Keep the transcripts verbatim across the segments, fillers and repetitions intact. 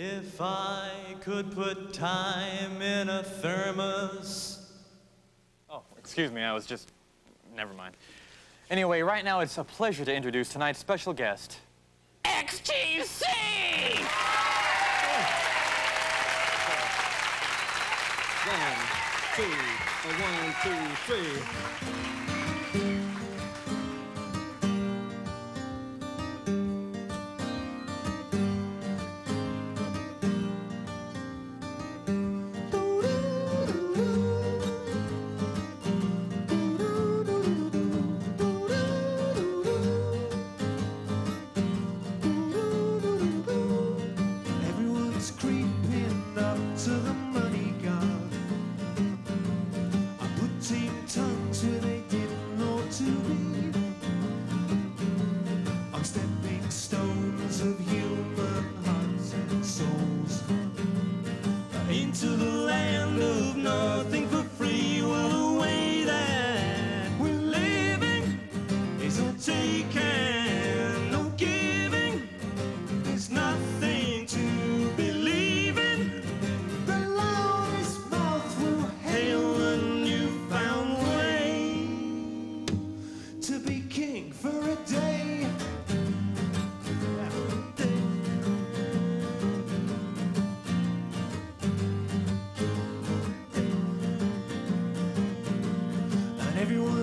If I could put time in a thermos. Oh, excuse me, I was just, never mind. Anyway, right now it's a pleasure to introduce tonight's special guest, X T C! One, two, one, two, three.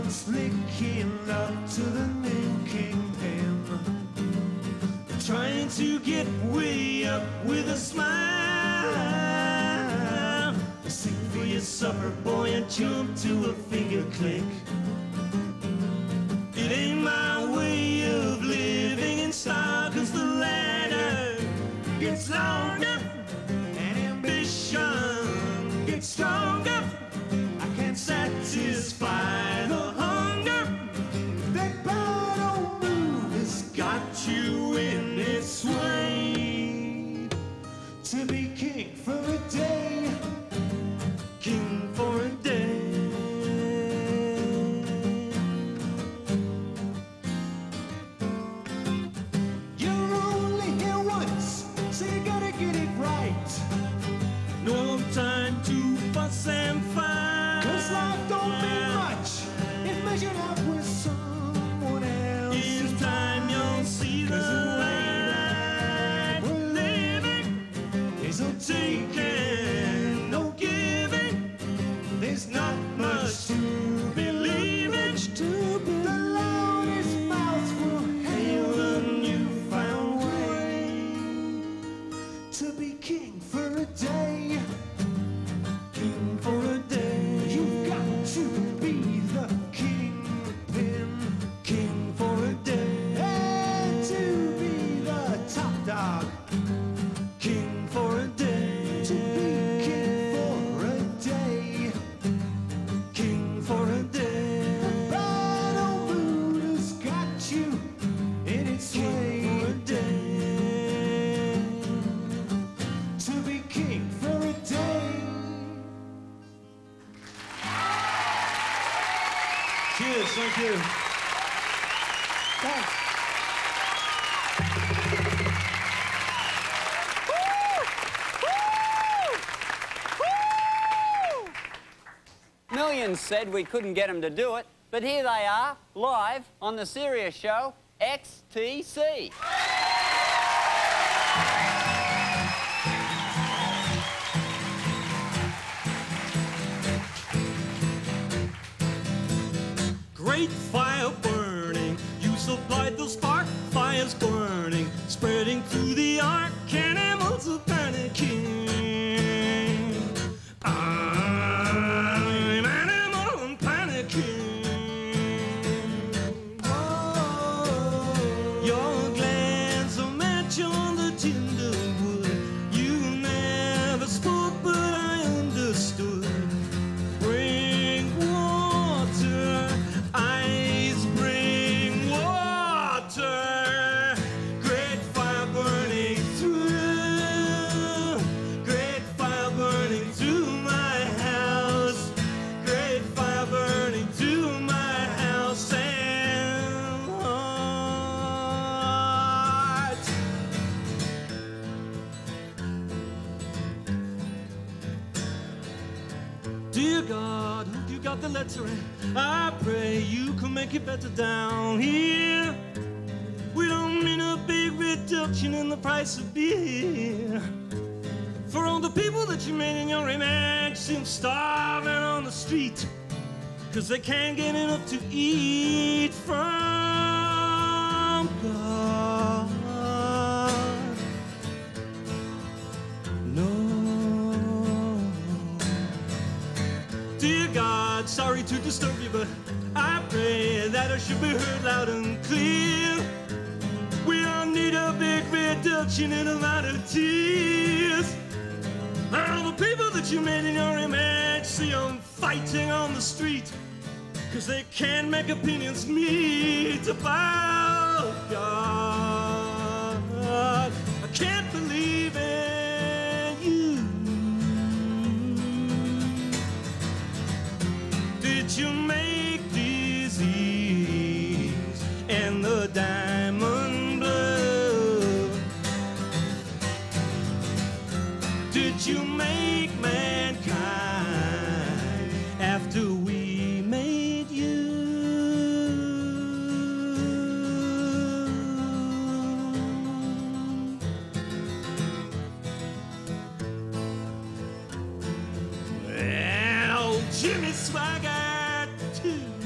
Slicking up to the milking pen, trying to get way up with a smile. Sing for your supper, boy, and jump to a finger click. It ain't my way of living in style, cause the ladder gets longer and ambition gets stronger. I can't satisfy the you in this way. To be king for a day, king for a day. You're only here once, so you gotta get it right. No time to fuss and fight, cause life don't mean much if measured out with some. Taking, no giving. There's not much to believe in. The loudest mouth will hail a newfound way. To be king for a day, king for a day. You've got to be the kingpin, king for a day. And to be the top dog, king for a day. To be king for a day, king for a day. The bad old Buddha's got you in its king way. King for a day. To be king for a day. Cheers, thank you. Thanks. Millions said we couldn't get them to do it, but here they are, live on the Sirius show, X T C. Great fire burning, you supplied the spark, fire's burning, spreading through the arc, and animals are panicking. Ah. Great fire burning. Dear God, hope you got the lettering. I pray you can make it better down here. We don't mean a big reduction in the price of beer. For all the people that you made in your image seem starving on the street, 'cause they can't get enough to eat from God. Dear God, sorry to disturb you, but I pray that I should be heard loud and clear. We all need a big reduction in the amount of tears. All the people that you made in your image see them fighting on the street, 'cause they can't make opinions meet about God. I can't believe it. You make disease and the diamond blue. Did you make mankind after we made you? And old Jimmy Swaggart. Ooh.